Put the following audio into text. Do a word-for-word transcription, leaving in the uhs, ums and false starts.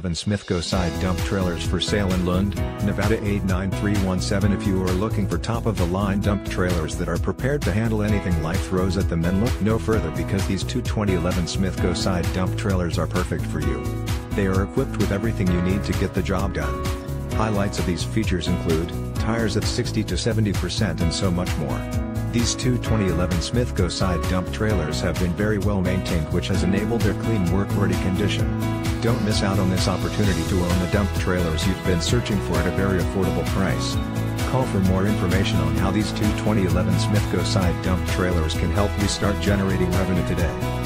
seven Smithco side dump trailers for sale in Lund, Nevada eight nine three one seven. If you are looking for top-of-the-line dump trailers that are prepared to handle anything life throws at them, then look no further, because these two twenty eleven Smithco side dump trailers are perfect for you. They are equipped with everything you need to get the job done. Highlights of these features include tires at sixty to seventy percent and so much more. These two twenty eleven Smithco side dump trailers have been very well maintained, which has enabled their clean work-ready condition. Don't miss out on this opportunity to own the dump trailers you've been searching for at a very affordable price. Call for more information on how these two twenty eleven Smithco side dump trailers can help you start generating revenue today.